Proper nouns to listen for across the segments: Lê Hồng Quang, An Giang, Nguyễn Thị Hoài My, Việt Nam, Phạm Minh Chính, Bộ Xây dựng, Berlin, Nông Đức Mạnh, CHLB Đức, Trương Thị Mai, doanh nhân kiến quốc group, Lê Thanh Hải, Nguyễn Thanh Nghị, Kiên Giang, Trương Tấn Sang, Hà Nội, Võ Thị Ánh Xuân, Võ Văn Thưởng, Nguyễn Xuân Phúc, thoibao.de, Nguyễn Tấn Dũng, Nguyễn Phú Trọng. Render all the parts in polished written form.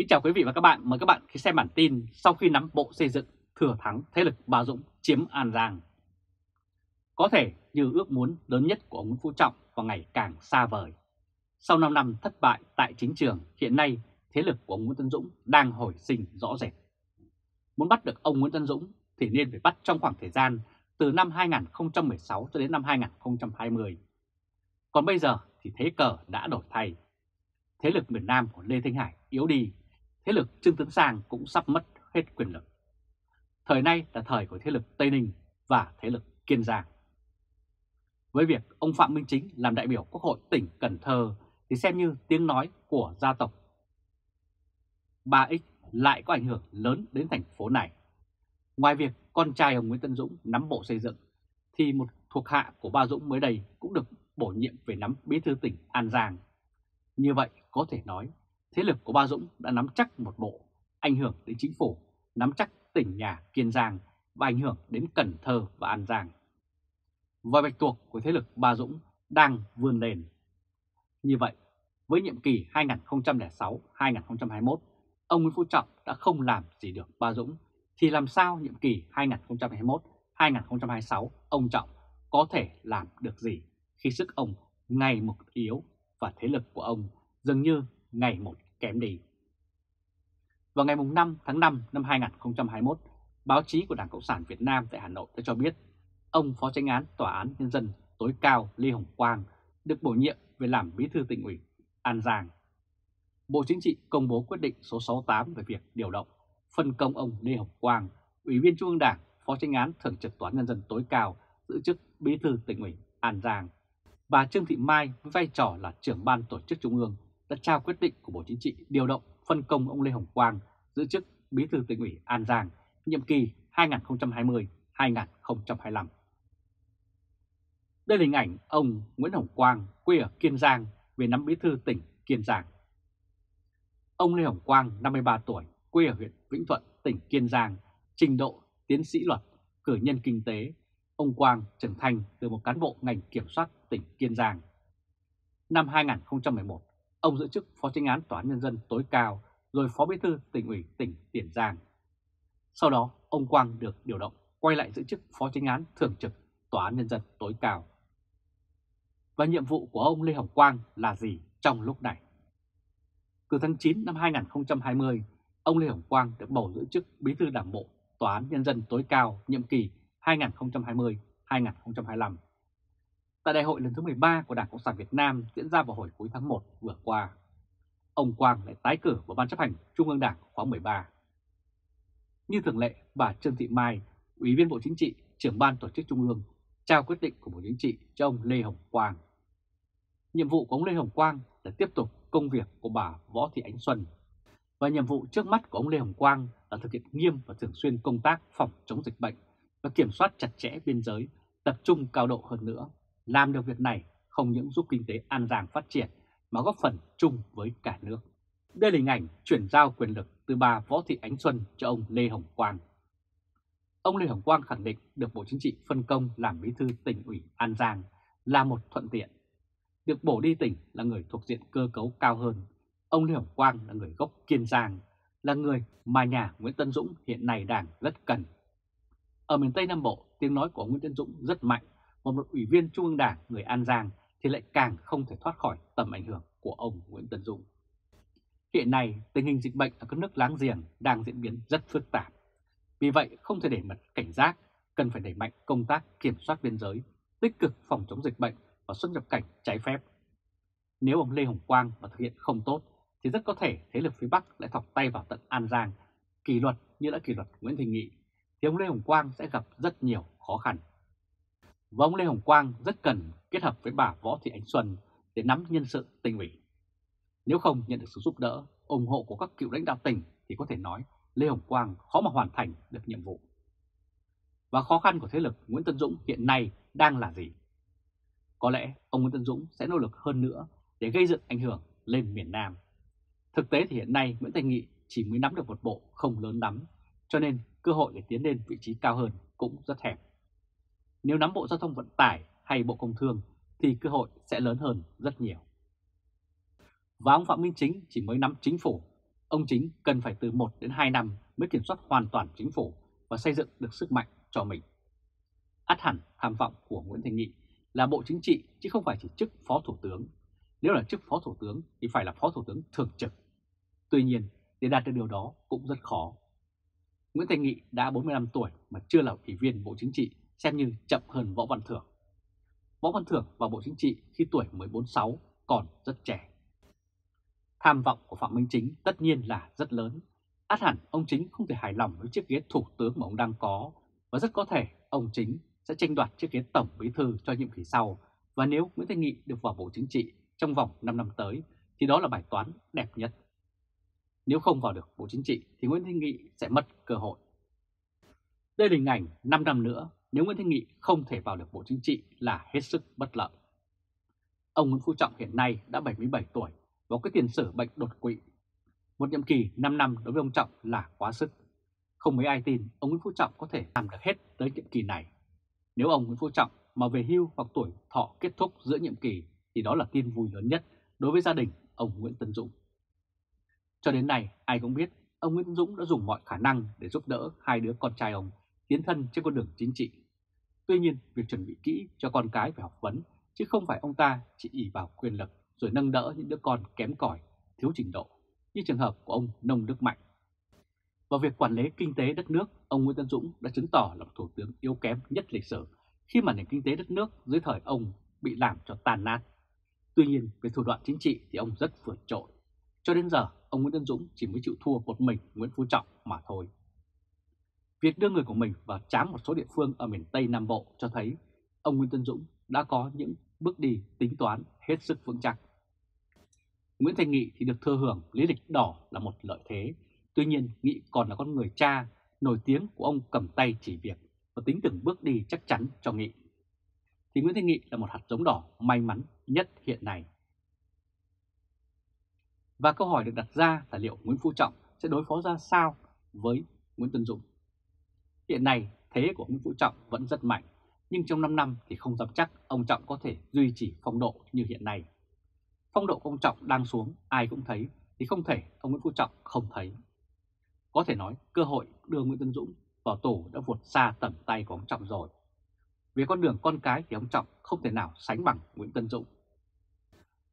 Kính chào quý vị và các bạn, mời các bạn khi xem bản tin sau khi nắm Bộ Xây dựng thừa thắng thế lực Bà Dũng chiếm An Giang. Có thể như ước muốn lớn nhất của ông Nguyễn Phú Trọng vào ngày càng xa vời. Sau 5 năm thất bại tại chính trường, hiện nay thế lực của ông Nguyễn Tấn Dũng đang hồi sinh rõ rệt. Muốn bắt được ông Nguyễn Tấn Dũng thì nên phải bắt trong khoảng thời gian từ năm 2016 cho đến năm 2020. Còn bây giờ thì thế cờ đã đổi thay. Thế lực miền Nam của Lê Thanh Hải yếu đi, thế lực Trương Tấn Sang cũng sắp mất hết quyền lực. Thời nay là thời của thế lực Tây Ninh và thế lực Kiên Giang. Với việc ông Phạm Minh Chính làm đại biểu Quốc hội tỉnh Cần Thơ thì xem như tiếng nói của gia tộc 3X lại có ảnh hưởng lớn đến thành phố này. Ngoài việc con trai ông Nguyễn Tấn Dũng nắm Bộ Xây dựng thì một thuộc hạ của Ba Dũng mới đây cũng được bổ nhiệm về nắm Bí thư tỉnh An Giang. Như vậy có thể nói thế lực của Ba Dũng đã nắm chắc một bộ, ảnh hưởng đến chính phủ, nắm chắc tỉnh nhà Kiên Giang và ảnh hưởng đến Cần Thơ và An Giang. Và bạch tuộc của thế lực Ba Dũng đang vươn lên. Như vậy, với nhiệm kỳ 2006-2021, ông Nguyễn Phú Trọng đã không làm gì được Ba Dũng, thì làm sao nhiệm kỳ 2021-2026 ông Trọng có thể làm được gì khi sức ông ngày một yếu và thế lực của ông dường như ngày một kém đi. Vào ngày 5 tháng 5 năm 2021, báo chí của Đảng Cộng sản Việt Nam tại Hà Nội đã cho biết ông Phó Chánh án Tòa án Nhân dân tối cao Lê Hồng Quang được bổ nhiệm về làm Bí thư tỉnh ủy An Giang. Bộ Chính trị công bố quyết định số 68 về việc điều động, phân công ông Lê Hồng Quang, Ủy viên Trung ương Đảng, Phó Chánh án Thường trực Tòa án Nhân dân tối cao giữ chức Bí thư tỉnh ủy An Giang. Bà Trương Thị Mai với vai trò là trưởng ban tổ chức Trung ương đã trao quyết định của Bộ Chính trị điều động phân công ông Lê Hồng Quang giữ chức Bí thư tỉnh ủy An Giang nhiệm kỳ 2020-2025. Đây là hình ảnh ông Nguyễn Hồng Quang quê ở Kiên Giang về nắm Bí thư tỉnh Kiên Giang. Ông Lê Hồng Quang 53 tuổi, quê ở huyện Vĩnh Thuận, tỉnh Kiên Giang, trình độ tiến sĩ luật, cử nhân kinh tế. Ông Quang trưởng thành từ một cán bộ ngành kiểm soát tỉnh Kiên Giang. Năm 2011, ông giữ chức Phó Chánh án Tòa án Nhân dân tối cao, rồi Phó Bí thư tỉnh ủy tỉnh Tiền Giang. Sau đó, ông Quang được điều động quay lại giữ chức Phó Chánh án Thường trực Tòa án Nhân dân tối cao. Và nhiệm vụ của ông Lê Hồng Quang là gì trong lúc này? Từ tháng 9 năm 2020, ông Lê Hồng Quang được bầu giữ chức Bí thư Đảng bộ Tòa án Nhân dân tối cao nhiệm kỳ 2020-2025. Tại đại hội lần thứ 13 của Đảng Cộng sản Việt Nam diễn ra vào hồi cuối tháng 1 vừa qua, ông Quang lại tái cử vào Ban chấp hành Trung ương Đảng khóa 13. Như thường lệ, bà Trương Thị Mai, Ủy viên Bộ Chính trị, trưởng ban tổ chức Trung ương, trao quyết định của Bộ Chính trị cho ông Lê Hồng Quang. Nhiệm vụ của ông Lê Hồng Quang là tiếp tục công việc của bà Võ Thị Ánh Xuân. Và nhiệm vụ trước mắt của ông Lê Hồng Quang là thực hiện nghiêm và thường xuyên công tác phòng chống dịch bệnh và kiểm soát chặt chẽ biên giới, tập trung cao độ hơn nữa. Làm được việc này không những giúp kinh tế An Giang phát triển mà góp phần chung với cả nước. Đây là hình ảnh chuyển giao quyền lực từ bà Võ Thị Ánh Xuân cho ông Lê Hồng Quang. Ông Lê Hồng Quang khẳng định được Bộ Chính trị phân công làm Bí thư tỉnh ủy An Giang là một thuận tiện. Được bổ đi tỉnh là người thuộc diện cơ cấu cao hơn. Ông Lê Hồng Quang là người gốc Kiên Giang, là người mà nhà Nguyễn Tấn Dũng hiện nay đang rất cần. Ở miền Tây Nam Bộ, tiếng nói của Nguyễn Tấn Dũng rất mạnh, và một Ủy viên Trung ương Đảng người An Giang thì lại càng không thể thoát khỏi tầm ảnh hưởng của ông Nguyễn Tấn Dũng. Hiện nay, tình hình dịch bệnh ở các nước láng giềng đang diễn biến rất phức tạp. Vì vậy, không thể để mất cảnh giác, cần phải đẩy mạnh công tác kiểm soát biên giới, tích cực phòng chống dịch bệnh và xuất nhập cảnh trái phép. Nếu ông Lê Hồng Quang mà thực hiện không tốt, thì rất có thể thế lực phía Bắc lại thọc tay vào tận An Giang, kỷ luật như đã kỷ luật Nguyễn Thanh Nghị, thì ông Lê Hồng Quang sẽ gặp rất nhiều khó khăn. Và ông Lê Hồng Quang rất cần kết hợp với bà Võ Thị Ánh Xuân để nắm nhân sự tỉnh ủy. Nếu không nhận được sự giúp đỡ, ủng hộ của các cựu lãnh đạo tỉnh thì có thể nói Lê Hồng Quang khó mà hoàn thành được nhiệm vụ. Và khó khăn của thế lực Nguyễn Tấn Dũng hiện nay đang là gì? Có lẽ ông Nguyễn Tấn Dũng sẽ nỗ lực hơn nữa để gây dựng ảnh hưởng lên miền Nam. Thực tế thì hiện nay Nguyễn Thanh Nghị chỉ mới nắm được một bộ không lớn lắm, cho nên cơ hội để tiến lên vị trí cao hơn cũng rất hẹp. Nếu nắm Bộ Giao thông Vận tải hay Bộ Công Thương thì cơ hội sẽ lớn hơn rất nhiều. Và ông Phạm Minh Chính chỉ mới nắm chính phủ, ông Chính cần phải từ 1 đến 2 năm mới kiểm soát hoàn toàn chính phủ và xây dựng được sức mạnh cho mình. Ắt hẳn tham vọng của Nguyễn Thanh Nghị là Bộ Chính trị chứ không phải chỉ chức Phó Thủ tướng. Nếu là chức Phó Thủ tướng thì phải là Phó Thủ tướng thường trực. Tuy nhiên, để đạt được điều đó cũng rất khó. Nguyễn Thanh Nghị đã 45 tuổi mà chưa là Ủy viên Bộ Chính trị, xem như chậm hơn Võ Văn Thưởng. Võ Văn Thưởng vào Bộ Chính trị khi tuổi mới 46, còn rất trẻ. Tham vọng của Phạm Minh Chính tất nhiên là rất lớn. Ắt hẳn ông Chính không thể hài lòng với chiếc ghế Thủ tướng mà ông đang có, và rất có thể ông Chính sẽ tranh đoạt chiếc ghế Tổng Bí thư cho nhiệm kỳ sau. Và nếu Nguyễn Thanh Nghị được vào Bộ Chính trị trong vòng 5 năm tới thì đó là bài toán đẹp nhất. Nếu không vào được Bộ Chính trị thì Nguyễn Thanh Nghị sẽ mất cơ hội. Đây là hình ảnh 5 năm nữa nếu Nguyễn Thanh Nghị không thể vào được Bộ Chính trị là hết sức bất lợi. Ông Nguyễn Phú Trọng hiện nay đã 77 tuổi và có tiền sử bệnh đột quỵ. Một nhiệm kỳ 5 năm đối với ông Trọng là quá sức. Không mấy ai tin ông Nguyễn Phú Trọng có thể làm được hết tới nhiệm kỳ này. Nếu ông Nguyễn Phú Trọng mà về hưu hoặc tuổi thọ kết thúc giữa nhiệm kỳ thì đó là tin vui lớn nhất đối với gia đình ông Nguyễn Tấn Dũng. Cho đến nay, ai cũng biết ông Nguyễn Tấn Dũng đã dùng mọi khả năng để giúp đỡ hai đứa con trai ông tiến thân trên con đường chính trị. Tuy nhiên, việc chuẩn bị kỹ cho con cái về học vấn chứ không phải ông ta chỉ ỷ vào quyền lực rồi nâng đỡ những đứa con kém cỏi, thiếu trình độ như trường hợp của ông Nông Đức Mạnh. Và việc quản lý kinh tế đất nước, ông Nguyễn Tấn Dũng đã chứng tỏ là một thủ tướng yếu kém nhất lịch sử khi mà nền kinh tế đất nước dưới thời ông bị làm cho tàn nát. Tuy nhiên, về thủ đoạn chính trị thì ông rất vượt trội. Cho đến giờ, ông Nguyễn Tấn Dũng chỉ mới chịu thua một mình Nguyễn Phú Trọng mà thôi. Việc đưa người của mình vào trám một số địa phương ở miền Tây Nam Bộ cho thấy ông Nguyễn Tấn Dũng đã có những bước đi tính toán hết sức vững chắc. Nguyễn Thanh Nghị thì được thừa hưởng lý lịch đỏ là một lợi thế. Tuy nhiên, Nghị còn là con người cha nổi tiếng của ông cầm tay chỉ việc và tính từng bước đi chắc chắn cho Nghị. Thì Nguyễn Thanh Nghị là một hạt giống đỏ may mắn nhất hiện nay. Và câu hỏi được đặt ra là liệu Nguyễn Phú Trọng sẽ đối phó ra sao với Nguyễn Tấn Dũng? Hiện nay, thế của Nguyễn Phú Trọng vẫn rất mạnh, nhưng trong 5 năm thì không dám chắc ông Trọng có thể duy trì phong độ như hiện nay. Phong độ của ông Trọng đang xuống, ai cũng thấy, thì không thể ông Nguyễn Phú Trọng không thấy. Có thể nói, cơ hội đưa Nguyễn Tấn Dũng vào tù đã vượt xa tầm tay của ông Trọng rồi. Về con đường con cái thì ông Trọng không thể nào sánh bằng Nguyễn Tấn Dũng.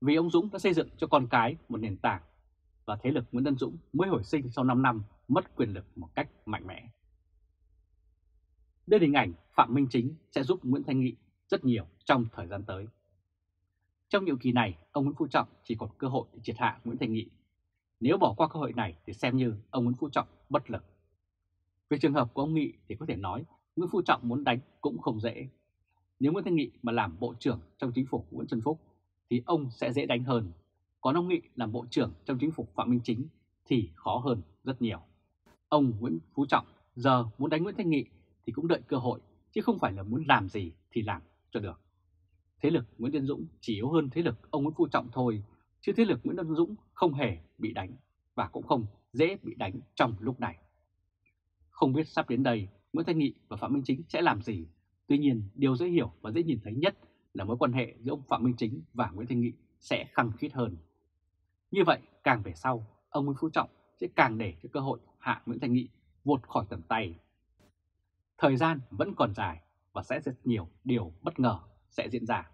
Vì ông Dũng đã xây dựng cho con cái một nền tảng và thế lực Nguyễn Tấn Dũng mới hồi sinh sau 5 năm mất quyền lực một cách mạnh mẽ. Đây là hình ảnh Phạm Minh Chính sẽ giúp Nguyễn Thanh Nghị rất nhiều trong thời gian tới. Trong nhiệm kỳ này, ông Nguyễn Phú Trọng chỉ còn cơ hội để triệt hạ Nguyễn Thanh Nghị. Nếu bỏ qua cơ hội này thì xem như ông Nguyễn Phú Trọng bất lực. Về trường hợp của ông Nghị thì có thể nói Nguyễn Phú Trọng muốn đánh cũng không dễ. Nếu Nguyễn Thanh Nghị mà làm bộ trưởng trong chính phủ Nguyễn Xuân Phúc thì ông sẽ dễ đánh hơn. Còn ông Nghị làm bộ trưởng trong chính phủ Phạm Minh Chính thì khó hơn rất nhiều. Ông Nguyễn Phú Trọng giờ muốn đánh Nguyễn Thanh Nghị thì cũng đợi cơ hội, chứ không phải là muốn làm gì thì làm cho được. Thế lực Nguyễn Tấn Dũng chỉ yếu hơn thế lực ông Nguyễn Phú Trọng thôi, chứ thế lực Nguyễn Tấn Dũng không hề bị đánh và cũng không dễ bị đánh trong lúc này. Không biết sắp đến đây Nguyễn Thanh Nghị và Phạm Minh Chính sẽ làm gì. Tuy nhiên, điều dễ hiểu và dễ nhìn thấy nhất là mối quan hệ giữa ông Phạm Minh Chính và Nguyễn Thanh Nghị sẽ khăng khít hơn. Như vậy, càng về sau, ông Nguyễn Phú Trọng sẽ càng để cho cơ hội hạ Nguyễn Thanh Nghị vụt khỏi tầm tay. Thời gian vẫn còn dài và sẽ rất nhiều điều bất ngờ sẽ diễn ra.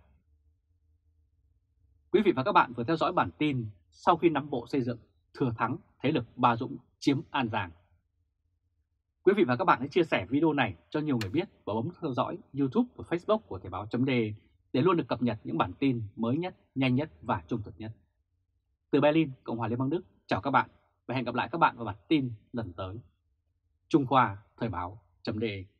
Quý vị và các bạn vừa theo dõi bản tin sau khi nắm Bộ Xây dựng thừa thắng thế lực Ba Dũng chiếm An Giang. Quý vị và các bạn hãy chia sẻ video này cho nhiều người biết và bấm theo dõi YouTube và Facebook của Thời báo.de để luôn được cập nhật những bản tin mới nhất, nhanh nhất và trung thực nhất. Từ Berlin, Cộng hòa Liên bang Đức, chào các bạn và hẹn gặp lại các bạn vào bản tin lần tới. Trung Khoa, Thời báo.de